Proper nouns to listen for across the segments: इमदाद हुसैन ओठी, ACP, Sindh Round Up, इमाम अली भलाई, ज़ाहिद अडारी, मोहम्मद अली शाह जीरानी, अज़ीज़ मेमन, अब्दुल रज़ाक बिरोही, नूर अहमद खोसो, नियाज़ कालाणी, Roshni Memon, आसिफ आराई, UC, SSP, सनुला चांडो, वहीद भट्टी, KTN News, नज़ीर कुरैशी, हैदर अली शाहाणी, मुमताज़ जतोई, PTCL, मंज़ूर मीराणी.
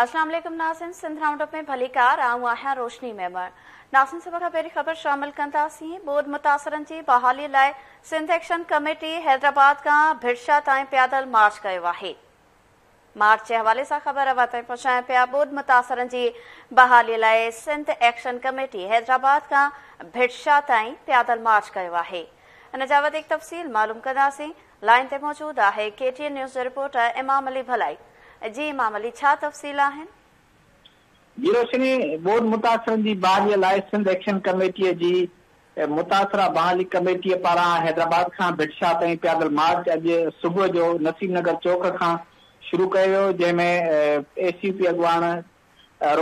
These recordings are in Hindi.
अस्सलाम वालेकुम नाज़रीन, सिंध राउंडअप में भली कार आऊं आहियां रोशनी मेमन। नाज़रीन सब खां पहिरीं ख़बर शामिल कंदासीं। बोध मुतासरनि जी बहाली लाइ सिंध एक्शन कमेटी हैदराबाद खां भिड़शा ताईं पैदल मार्च कयो आहे। मार्च जे हवाले सां ख़बर अवा ताईं पहुचायां पिया। बोध मुतासरनि जी बहाली लाइ सिंध एक्शन कमेटी हैदराबाद खां भिड़शा ताईं पैदल मार्च कयो आहे। इन जा वधीक तफ़सील मालूम कंदासीं। लाइन ते मौजूद आहे KTN न्यूज़ जी रिपोर्टर इमाम अली भलाई। जी इमाम अली, छा तफ़सील आहिनि? जी रोशनी, बोध मुतासरनि जी बहालीअ लाइ सिंध एक्शन कमेटीअ जी मुतासरा बहाली कमेटीअ पारां हैदराबाद खां भिड़शा ताईं पैदल मार्च अॼु सुबुह जो नसीम नगर चौक खां शुरू कयो वियो, जंहिंमें ACP अॻवान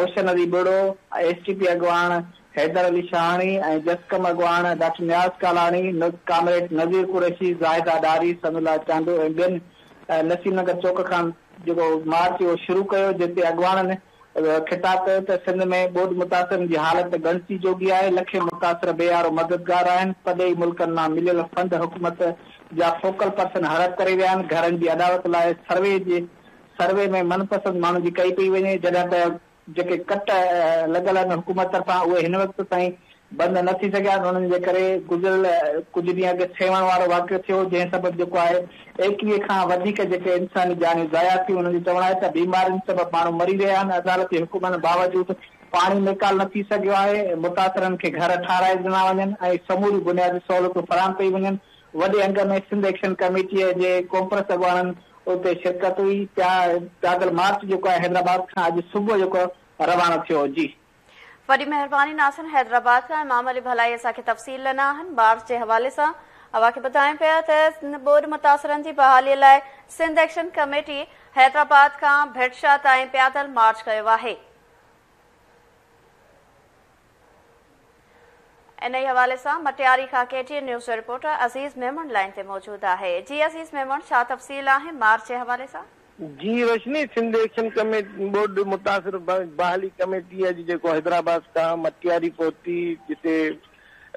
रोशन अली बुड़ो, STP अॻवान हैदर अली शाहाणी ऐं जसकम अॻवान डॉक्टर नियाज़ कालाणी, कामरेड नज़ीर कुरैशी, ज़ाहिद अडारी, सनुला चांडो ऐं ॿियनि नसीम नगर चौक खां जेको मार्च उहो शुरू कयो, जिते अॻवाननि ख़िताब कयो त सिंध में बोध मुतासिरनि जी हालत गणिती जोगी आहे। लखे मुतासिर बेहारो मददगार आहिनि। पदेई मुल्कनि मां मिलियल फंड हुकूमत जा फोकल पर्सन हड़प करे विया आहिनि। घरनि जी अदावत लाइ सर्वे में मनपसंद माण्हुनि जी कई पई वञे, जॾहिं त जेके कट लॻल आहिनि हुकूमत तरफ़ां उहे हिन वक़्त ताईं बंदि न थी सघिया आहिनि। उन्हनि जे करे गुज़िरियल कुझु ॾींहं अॻु सेवण वारो वाक़ियो थियो, जंहिं सबबि जेको आहे 21 खां वधीक जेके इंसानी जानियूं ज़ाया थी। हुननि जो चवणु आहे त बीमारियुनि सबबि माण्हू मरी रहिया आहिनि। अदालती हुकुमत बावजूद पाणी निकाल न थी सघियो आहे। मुतासिरनि खे घर ठाराए ॾिना वञनि ऐं समूरी बुनियादी सहूलियतूं फराहम पई वञनि। वॾे अंग में सिंध एक्शन कमेटीअ जे कॉन्फ्रेंस अॻवाननि उते शिरकत हुई। पैदल मार्च जेको आहे हैदराबाद खां अॼु सुबुह जेको रवानो थियो। जी वही मेहरबानी नासन, हैदराबाद का इमाम अली भलाई असांखे तफ़सील ॾिना आहिनि। मार्च के हवाले से अवांखे ॿुधाइनि पिया त बोध मुतासिरनि जी बहाली लाइ सिंध एक्शन कमेटी हैदराबाद का भिड़शा ताईं पैदल मार्च कयो आहे। इन ई हवाले से मटियारी का KTN news reporter अज़ीज़ मेमन line से मौजूद है। जी अज़ीज़ मेमन, छा तफ़सील आहे मार्च के हवाले से? जी रोशनी, सिंध एक्शन कमेटी बोर्ड मुतासिर बहाली कमेटी अॼु जेको हैदराबाद खां मटियारी पहुती, जिते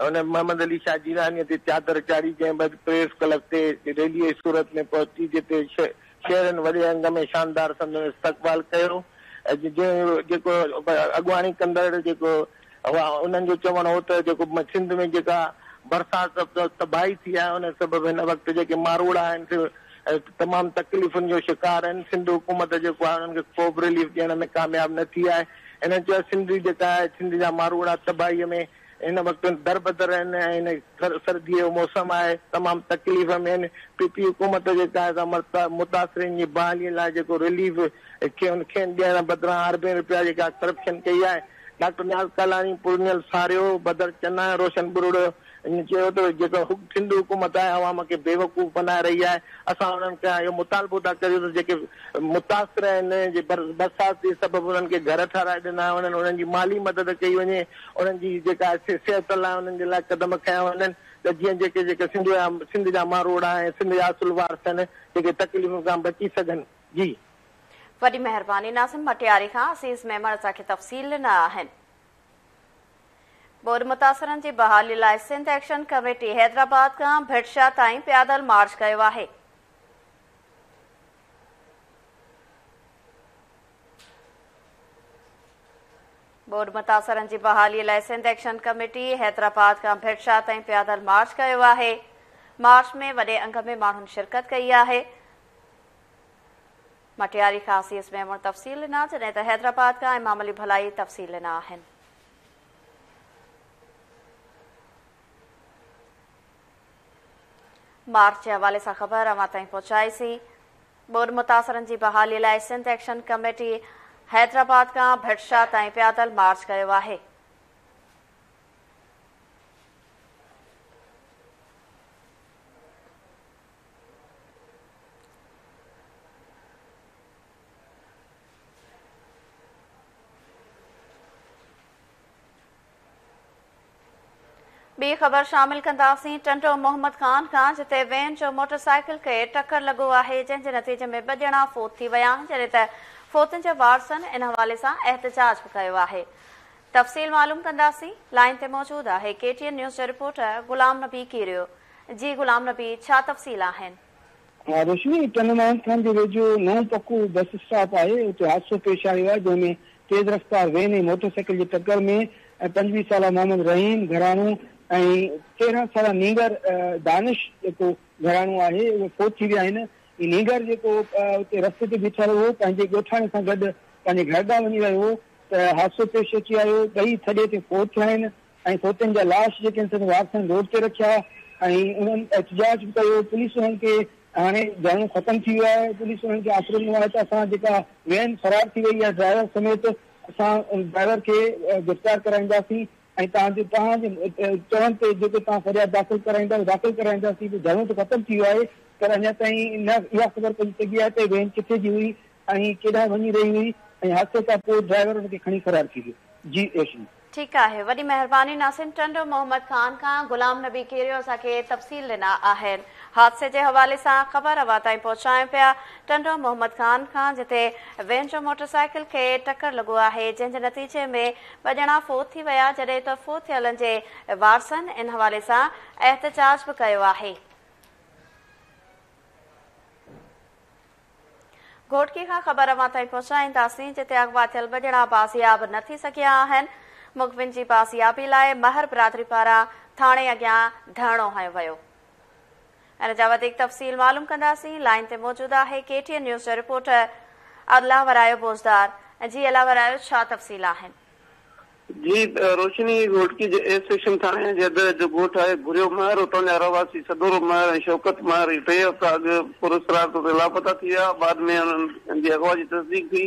हुन मोहम्मद अली शाह जीरानी ते चादर चाढ़ी, जंहिं बाद प्रेस क्लब ते रैली सूरत में पहुती, जिते शहरनि वॾे अंग में शानदार संदन इस्तक़बाल कयो। अॼु जेको अॻवाणी कंदड़ जेको उन्हनि जो चवणु हो त जेको सिंध में जेका बरसाति तबाही थी आहे, उन सबबि हिन वक़्तु जेके मारूड़ा आहिनि तमामु तकलीफ़ुनि जो शिकार आहिनि। सिंध हुकूमत जेको आहे उन्हनि खे को बि रिलीफ ॾियण में कामयाबु न थी आहे। हिन चयो सिंधी जेका आहे सिंध जा मारूड़ा तबाहीअ में हिन वक़्तु दरबदर आहिनि ऐं हिन सर्दीअ जो मौसम आहे, तमामु तकलीफ़ में आहिनि। PP हुकूमत जेका आहे मुतासिरनि जी बहालीअ लाइ जेको रिलीफ खे ॾियण बदिरां ₹80 जेका करप्शन कई आहे। डॉक्टर नियाज़ कालाणी, पुरनियल सारियो, बदर चना, रोशन बुरुड़ो इन चयो त जेको सिंध हुकूमत आहे आवाम खे बेवकूफ़ बनाए रही आहे। असां उन्हनि खां इहो मुतालबो था कयूं त जेके मुतासिर आहिनि जे बरसाति जे सबबि उन्हनि खे घर ठाराए ॾिना वञनि, उन्हनि जी माली मदद कई वञे, उन्हनि जी जेका सिहत लाइ उन्हनि जे लाइ क़दम खयां वञनि, त जीअं जेके जेके सिंध जा मारूड़ा ऐं सिंध जा असुलवार आहिनि जेके तकलीफ़ुनि खां बची सघनि। जी वॾी महिरबानी नासिम, मटियारी खां असीज़ मेमन असांखे तफ़सील ॾिना आहिनि। बोध मुतासिरनि जी बहाली लाइ सिंध एक्शन कमेटी हैदराबाद खां भिड़शा ताईं पैदल मार्च कयो आहे। बोध मुतासिरनि जी बहाली लाइ सिंध एक्शन कमेटी हैदराबाद खां भिड़शा ताईं पैदल मार्च कयो आहे। मार्च में वॾे अंग में माण्हुनि शिरकत कई आहे। मटियारी खां असीज़ मेमन तफ़सील ॾिना, जॾहिं त हैदराबाद खां इमाम अली भलाई तफ़सील ॾिना आहिनि। मार्च के हवाले से खबर अवां ताईं पहुचाईसीं। बोध मुतासिरनि जी बहाली लाइ सिंध एक्शन कमेटी हैदराबाद खां भिड़शा ताईं पैदल मार्च कयो आहे। बी खबर शामिल कंदासीं टंडो मोहम्मद खान का, जिते वैन जो मोटरसाइकिल के टक्कर लगो है, जैसे नतीजे में 2 जना फोत थी वया, जैसे त फोतन के वारसन इन हवाले से एहतजाज भी किया है। तफसील मालूम कंदासीं। लाइन पे मौजूद है KTN news reporter Ghulam Nabi कीरियो। जी गुलाम नबी, छा तफसील आहिनि? रोशनी टनमान खान जो वेझो नौ पकू बस स्टॉप आए उत हादसों पेश आयो है जैमें तेज रफ्तार वेन ए मोटरसाइकिल की टक्कर में 25 साल मोहम्मद रहीम घराणू 13 साल नीगर दानिश जो घराणू है वो फोत थी गया। नीगर जो रस्ते से बीठल हो गोठाने से गड पे घरदा वही रो हादसों पेश अची आयो। कई थडे से फोत थे फोतन जहाँ लाश जो वारसन रोड से रखा एहतजाज भी किया। पुलिस उन हाँ घणो खत्म थी वियो है। पुलिस उन आसरो मिलो है तो असा वेन फरार थी वही है ड्राइवर समेत असा ड्राइवर के गिरफ्तार कराइंदी चवन से जो फरियाद दाखिल कराइंदी घणो तो खत्म थी वियो है पर अञा ताईं न इहा खबर पई सघी आहे त वेन किथे जी हुई केॾां वञी रही हुई। हादसे खां पोइ ड्राइवर उनखे खणी फरार थी वियो। जी रोशनी ठीक है, वही मेहरबानी नासिन टंडो मोहम्मद खान का गुलाम नबी केरियो असांखे तफ़सील ॾिना आहिनि। हादसे के हवाले से खबर अवा तीन पहुंचाएं पाया। टंडो मोहम्मद खान का जिते वैन जो मोटरसाइकिल के टक्कर लगो है जैसे नतीजे में बजना फोत थी वया जडे तो फोत थियल के वारसन इन हवाले से एहतजाज भी किया है। घोटकी का खबर अवा तीन पहुंचाईंदी जिते अगवा थियल बजना बाजियाब न थी सकिया आहिनि। मुखबिन की बाजियाबी लाइ महर बिरादरी पारा थाने अगियां धरणो हयो वियो। इनजा वधीक तफ़सील मालूम कंदासीं। लाइन ते मौजूद है KTN न्यूज़ जो रिपोर्टर अला वरायो बोज़दार। जी अला वरायो, छा तफ़सील आहिनि? जी रोशनी, घोटकी जे एस सेक्शन थाने जे जो ॻोठ आहे भुरियो महर, उतां जा रहवासी सदोरो महर ऐं शौकत महर, टे हफ़्ता अॻु पुरस्कार लापता थी विया। बाद में उन्हनि जी अगवा जी तस्दीक थी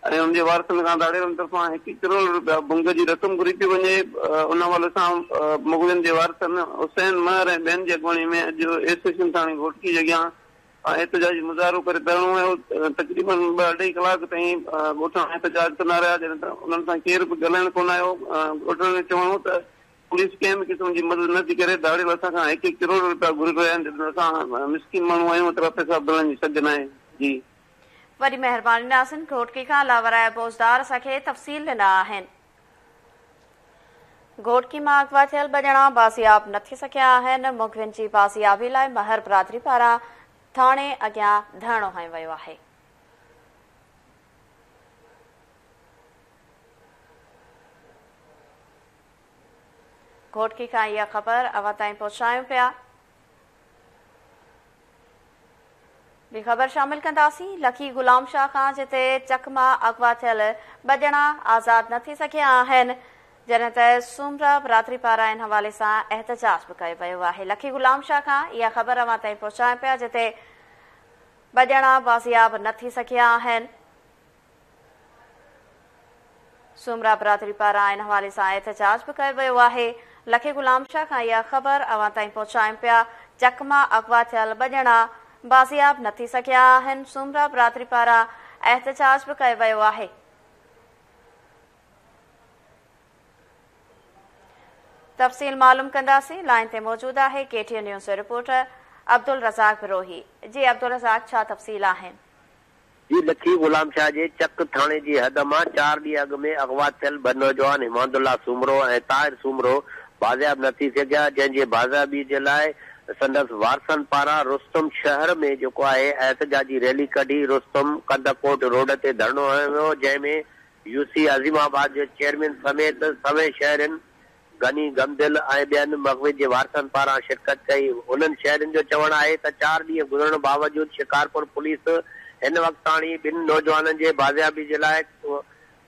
ऐं उन जे वारसनि खां दाड़ेरनि तरफ़ां 1 करोड़ रुपया बुंग जी रक़म घुरी पई वञे। उन हवाले सां मुग़लिन जे वारसन हुसैन महर ऐं ॿियनि जी अॻुवाणी में अॼु एस सेक्शन थाणे घोटकी जे अॻियां एहतजाजी मुज़ाहिरो करे धरणो हुयो। तक़रीबन 2-2.5 कलाक ताईं ॻोठाणा एहतजाज कंदा रहिया, जॾहिं त उन्हनि सां केर बि ॻाल्हाइणु कोन आयो। ॻोठाणनि ने चवणो त पुलिस कंहिं बि क़िस्म जी मदद नथी करे, दाड़ेल असां खां 1-1 करोड़ रुपया घुरी रहिया आहिनि, जॾहिं असां मिस्किन माण्हू आहियूं, एतिरा पैसा भरण जी सघ न आहे। जी वरी मेहरबानी नासिन, घोटकी खां लावराया बोज़दार असांखे तफ़सील ॾिना आहिनि। घोटकी मां अगवा थियल ॿ ॼणा बाज़ियाब न थी सघिया आहिनि। मुखबिन जी बाज़ियाबी लाइ महर बिरादरी पारां थाणे अॻियां धरणो हयो वियो आहे। घोटकी खां इहा ख़बर अवां ताईं पहुचायूं पिया। बी खबर शामिल कंदासीं। लकी गुलाम शाह खां जिते चक मां अगवा थियल ॿ ॼणा आज़ाद न थी सघिया आहिनि, जॾहिं त सूमरा बिरादरी पारां इन हवाले सां एहतजाज बि कयो वियो आहे। लकी गुलाम शाह खां इहा ख़बर अवां ताईं पहुचाए पिया जिते ॿ ॼणा बाज़ियाब न थी सघिया आहिनि। सूमरा बिरादरी पारां इन हवाले सां एहतजाज बि कयो वियो आहे। लकी गुलाम शाह खां इहा ख़बर अवां ताईं पहुचाए पिया। चक मां अगवा थियल ॿ ॼणा बाज़ियाब न थी सघिया आहिनि। सूमरा बिरादरी पारां एहतजाज बि कयो वियो आहे। तफ़सील मालूम कंदासीं। लाइन ते मौजूद आहे KTN न्यूज़ जो रिपोर्टर अब्दुल रज़ाक बिरोही। जी अब्दुल रज़ाक, छा तफ़सील आहिनि? जी लखी गुलाम शाह जे चक थाणे जी हद मां 4 ॾींहं अॻु में अगवा थियल ॿ नौजवान इमादुल्ला सूमरो ऐं ताहिर सूमरो बाज़ियाब न थी सघिया, जंहिंजे बाज़ियाबी जे लाइ संदसि वारसन पारां रुस्तम शहर में जेको आहे एहतजाजी रैली कढी रुस्तम कंदकोट रोड ते धरणो हयो वियो, जंहिंमें UC अज़ीमाबाद जे चेयरमैन समेत सवे शहरनि गनी गमदिल ऐं ॿियनि मग़विन जे वारसन पारां शिरकत कई। उन्हनि शहरनि जो चवणु आहे त 4 ॾींहं गुज़रण बावजूदि शिकारपुर पुलिस हिन वक़्तु ताणी 2 नौजवाननि जे बाज़ियाबी जे लाइ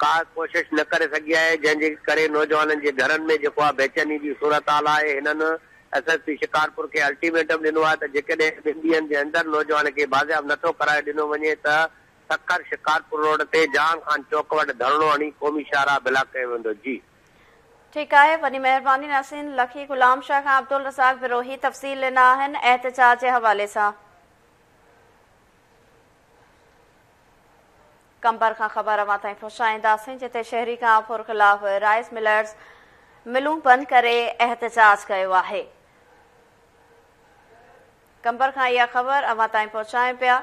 का कोशिश न करे सघी आहे, जंहिंजे करे नौजवाननि जे घरनि में जेको आहे बेचैनी जी सूरत हाल आहे। हिननि SSP शिकारपुर के अल्टीमेटम दिनो आहे त जेकॾहिं 2 ॾींहनि जे अंदर नौजवान के बाज़ियाब नथो कराए दिनो वञे त सक्कर शिकारपुर रोड ते जान खान चौक वटि धरणो हणी क़ौमी शाहरा बिला कयो वेंदो। जी ठीक आहे, वॾी महिरबानी नासिन। लखी गुलाम शाह खां अब्दुल रज़ाक विरोही तफ़सील ॾिना आहिनि एहतजाज जे हवाले सां। कंबर खां ख़बर अवां ताईं पहुचाईंदासीं जिते शहरी कांपुर ख़िलाफ़ राइस मिलर्स मिलूं बंदि करे एहतजाज कयो आहे। कंबर खां इहा ख़बर अवां ताईं पहुचायूं पिया।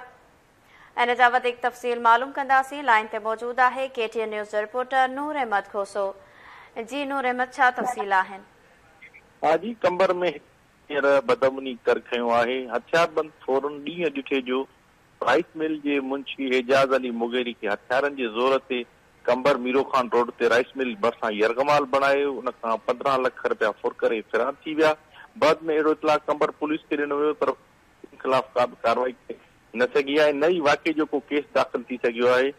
इन जा वधीक तफ़सील मालूम कंदासीं। लाइन ते मौजूद आहे KTN न्यूज़ जो रिपोर्टर नूर अहमद खोसो। जी नूर अहमद, छा तफ़सील आहिनि? हाजी कंबर में हींअर बदमनी करखयो आहे। हथियारबंद फोरन डी अजठे जो राइस मिल के मुंशी एजाज अली मुगेरी के हथियारन के जोर से कंबर मीरो खान रोड से राइस मिल बरसा यरगमाल बणायो। उन 15 लख रुपया फुरकरे फरार थी विया। बाद में अड़ो इतला कंबर पुलिस के दिनों हो पर खिलाफ का कार्रवाई न सकी है। नई वाक़े जो को केस दाखिल थी सको है।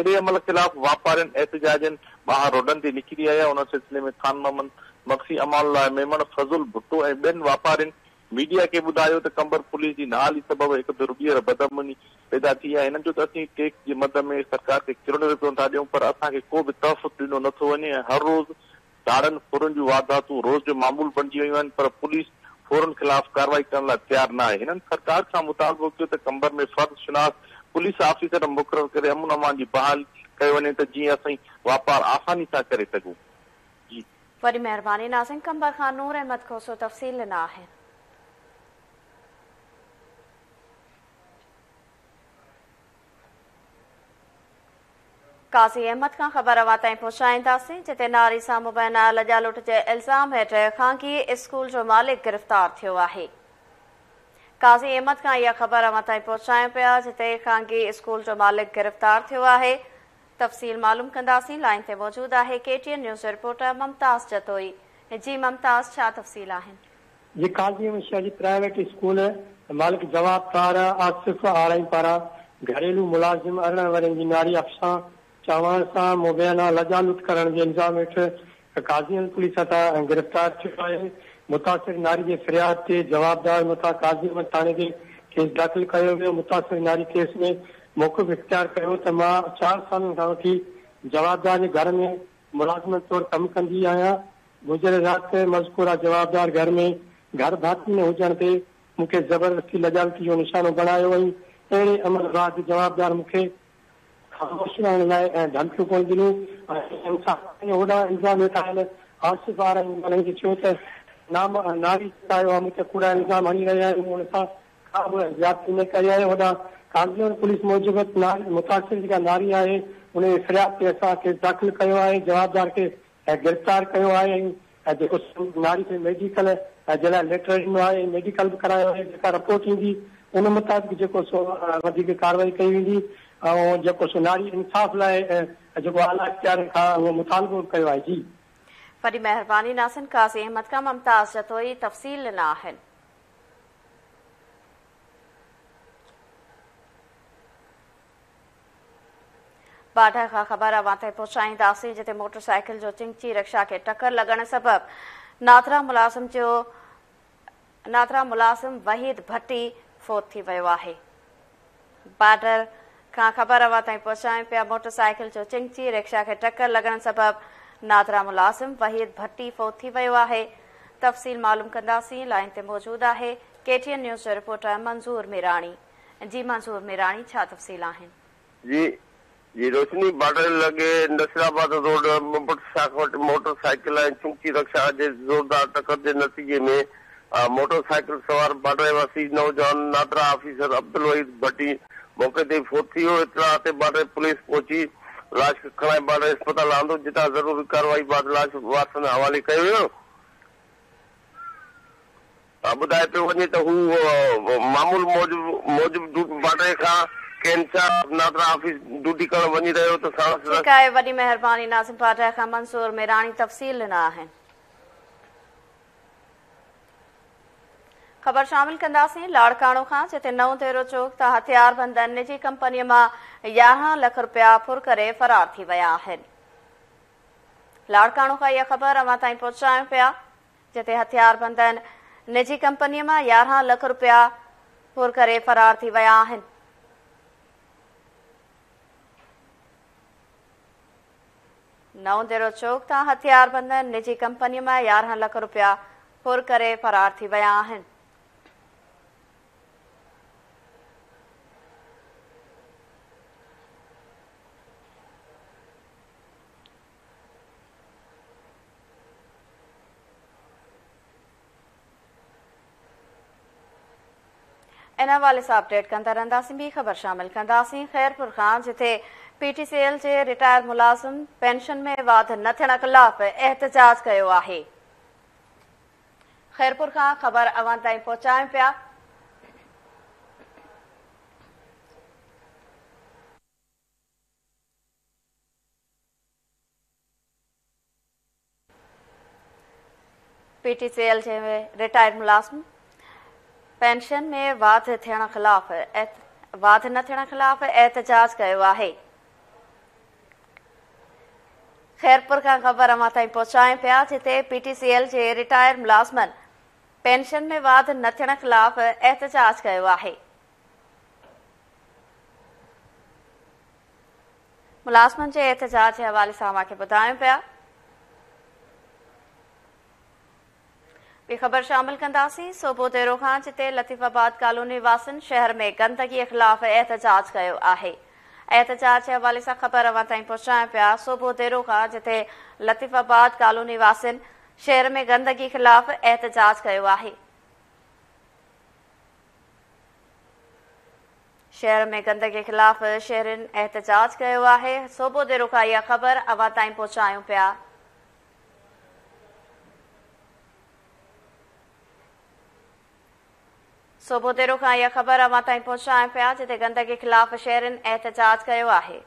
एडे अमल खिलाफ वापारन एहतजाजन बाहर रोडन से निकली आया। उन सिलसिले में खान मोहम्मद मक्सी अमानुल्लाह मेमन फजुल भुट्टो ए बेन वापारन मीडिया के बुधायो तो कंबर पुलिस की नाली सबब एक दुर्बीर बदमनी पैदा थी है। इन्हन जो तो असी टैक्स की मद में सरकार के किरोड़ों रुपयों था दूं पर असा के को भी तहफ़ुज़ दिनो न थो वने। हर रोज दारन फुरन जो वारदातू रोज जो मामूल बणजी वयूं आहिनि पर पुलिस फौरन खिलाफ कार्रवाई करण लाइ तैयार न आहे। इन्हनि सरकार सां मुतालबो कयो त कंबर में फर्द शिनास पुलिस ऑफिसर मुकरर करे अमन अमान जी बहाल कयो वञे त जीअं असां वापार आसानी सां करे सघूं। जी वरी महिरबानी नाज़िम। कंबर खान नूर अहमद खोसो तफ़सील न आहे। काज़ी अहमद खां ख़बर अवां ताईं पहुचाईंदासीं जिते नारी सां मुबैना लजालुट जे इल्ज़ाम हेठि ख़ांगी स्कूल जो मालिक गिरफ़्तार थियो आहे। काज़ी अहमद खां इहा ख़बर अवां ताईं पहुचायूं पिया जिते ख़ांगी स्कूल जो मालिक गिरफ़्तार थियो आहे। तफ़सील मालूम कंदासीं। लाइन ते मौजूद आहे KTN news reporter मुमताज़ जतोई। जी मुमताज़, छा तफ़सील आहिनि? जी काज़ी अहमद प्राइवेट स्कूल मालिक जवाबदार आसिफ आराई पारां घरेलू मुलाज़िम 18 वरनि जी नारी अफ़सा चवण सां मुबैना लजालुट करण जे इल्ज़ाम हेठि काज़ीअल पुलिस सां गिरफ़्तार थियो आहे। मुतासिर नारी जे फ़रियाद ते जवाबदार मथां काज़ी अहमद थाणे ते केस दाख़िल कयो वियो। मुतासिर नारी केस में मौक़ुफ़ इख़्तियार कयो त मां 4 सालनि खां वठी जवाबदार जे घर में मुलाज़िमत तौरु कमु कंदी आहियां। गुज़िरियल राति मज़कूरा जवाबदार घर में घर भाती में हुजण ते मूंखे ज़बरदस्ती लजालती जो निशानो बणायो वई। अहिड़े अमल बाद जवाबदार मूंखे धमकियूं कोन ॾिनियूं। होॾा इल्ज़ाम हेठि आयल आसिफ़ वारा हुननि खे चयो त नाम नारी आयो आहे, मूंखे कूड़ा इल्ज़ाम हणी रहिया आहिनि, मूं हुन सां का बि ज़्यादती न कई आहे। होॾा काज़ीअल पुलिस मूजिबि मुतासिर जेका नारी आहे हुन जे फ़रियाद ते असां केस दाख़िल कयो आहे। जवाबदार खे गिरफ़्तार कयो आहे ऐं जेको नारी खे मेडिकल जे लाइ लेटर ॾिनो आहे, मेडिकल बि करायो आहे। जेका रिपोर्ट ईंदी उन मुताबिक़ जेको सो वधीक कार्रवाई कई वेंदी ऐं जेको सो नारी इंसाफ़ लाइ जेको आला इख़्तियार खां उहो मुतालबो कयो आहे। जी वॾी महिरबानी नासिन। काज़ी अहमद खां मुमताज़ जतोई तफ़सील न आहिनि। बाढा खां ख़बर अवां ताईं पहुचाईंदासीं जिते मोटरसाइकिल जो चिंगची रिक्शा खे टकर लॻण सबबि नाथरा मुलाज़िम वहीद भट्टी फोत थी वियो आहे। बाडर खां ख़बर अवां ताईं पहुचायूं पिया। मोटरसाइकिल जो चिंगची रिक्शा खे टकर लॻण सबबि नादरा मुलाज़िम वहीद भट्टी फोत थी वियो आहे। तफ़सील मालूम कंदासीं। लाइन ते मौजूद आहे केटीएन न्यूज़ रिपोर्टर मंज़ूर मीराणी। जी मंज़ूर मीराणी, छा तफ़सील आहिनि? जी रोशनी, बाडर लॻे नसराबाद रोड मोटरसाइकिल ऐं चिंगची रिक्शा जे ज़ोरदार टकर जे नतीजे में मोटरसाइकिल सवार बाडर वासी नौजवान नादरा ऑफिसर अब्दुल वहीद भट्टी मौके ते फोत थी वियो। इतला ते बाडर पुलिस पहुची लाश खणाए बाडर अस्पताल आंदो जितां ज़रूरी कार्रवाई बाद लाश वारसनि हवाले कयो वियो। ॿुधाए पियो वञे त हू मामूल मौजिब बाडर खां कैंसर नादरा ऑफिस ड्यूटी करण वञी रहियो त साणस। वॾी महिरबानी नाज़िम। बाडर खां मंसूर मेराणी। तफ़सील न आहे। खबर शामिल कंदासीं लाड़काणो खां जिते नओं देरो चौक त हथियारबंद निजी कंपनीअ मां 11 लख रुपया फुर करे फरार थी विया आहिनि। लाड़काणो खां इहा ख़बर अवां ताईं पहुचायूं पिया जिते हथियारबंद निजी कंपनीअ मां 11 लख रुपया फुर करे फरार थी विया आहिनि। नओं देरो चौक त हथियारबंद निजी कंपनीअ मां 11 लख रुपया फुर करे फरार थी विया आहिनि। इन हवाले से अपडेट कंदा रहंदासीं। बि ख़बर शामिल कंदासीं ख़ैरपुर खां जिथे पीटीसीएल जे रिटायर मुलाज़िम पेंशन में वाधि न थियण ख़िलाफ़ एहतजाज कयो आहे। खैरपुर का खबर अवान ताईं पहुंचाएं पिया। पीटीसीएल में रिटायर्ड मुलाज़िम पेंशन में वाध थियण ख़िलाफ़ एहतजाज कयो आहे। खैरपुर का ख़बर अवां ताईं पहुचाएं पिया, जिते पीटीसीएल के रिटायर्ड मुलाज़िमनि पेंशन में वाध न थियण ख़िलाफ़ एहतजाज कयो आहे। मुलाज़िमनि के एहतजाज के हवाले से अवांखे ॿुधायूं पिया। ये खबर शामिल कंदासीं सुबुह देरो खां, जिते लतीफ़ाबाद कॉलोनी वासिन शहर में गंदगी खिलाफ एहतजाज कयो आहे। एहतजाज के हवाले से खबर अवां ताईं पहुचाएं पिया। सुबुह देरो खां जिते लतीफ़ाबाद कॉलोनी वासिन शहर में गंदगी खिलाफ एहतजाज कयो आहे। शहर में गंदगी खिलाफ शहरीन एहतजाज कयो आहे। सुबुह देरो खां यह खबर अवां ताईं पहुचायूं पिया। सुबुह देरो खां यह खबर अवां ताईं पहुचाएं पिया, जिते गंदगी खिलाफ शहरीन एहतजाज कयो आहे।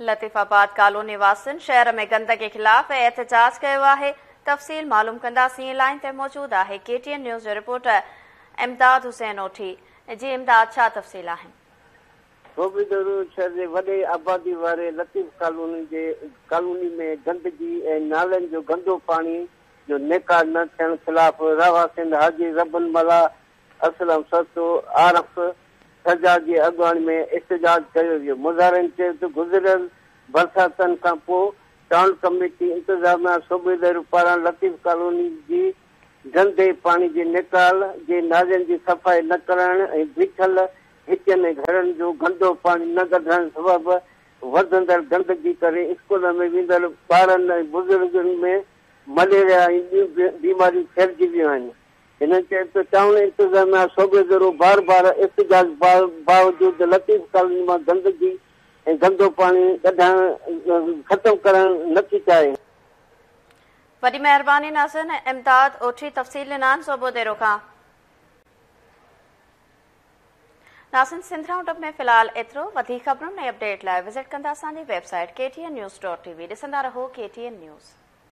लतीफ़ाबाद कॉलोनी वासिन शहर में गंदगी खिलाफ एहतजाज कयो आहे। तफ़सील मालूम कंदासीं। लाइन ते मौजूद आहे केटीएन न्यूज़ रिपोर्टर इमदाद हुसैन ओठी। जी इमदाद, छा तफ़सील आहिनि? शहर के वॾे आबादी वाले लतीफ़ कॉलोनी में गंदगी ए नालन जो गंदो पानी जो निकार न थियण खिलाफ रावा सिंध हाजी रबन मला असलम सतो आरफ सजा के अगवाणी में एहतजाज कयो वियो। मुज़ाहिरनि चयो त गुज़िरियल बरसातनि खां पोइ टाउन कमेटी इंतजामिया सूबेदार पारां लतीफ़ कॉलोनी की गंदे पानी के निकाल के नालनि की सफाई न करण ऐं बीठल हिचन घरनि जो गंदो पानी न कढण सबबि वधंदड़ गंदगी करे स्कूल में वेंदड़ ॿारनि ऐं बुज़ुर्गनि में मलेरिया ऐं ॿियूं बीमारियूं फैलिजी वियूं आहिनि। हिननि चयो त टाउन इंतज़ामिया सूबेदारो बार बार एहतजाज बावजूद लतीफ़ कॉलोनी मां गंदगी ऐं गंदो पानी कढण ख़तमु करण नथी चाहे। वॾी महिरबानी नाज़रीन। इमदाद ओठी तफ़सील ॾिनान सुबुह देरो खां। नासिन सिंध राउंडअप में फिलहाल एतिरो। वधी ख़बरुनि ऐं अपडेट लाइ विज़िट कंदा असांजी वेबसाइट KTN News.tv। ॾिसंदा रहो KTN News।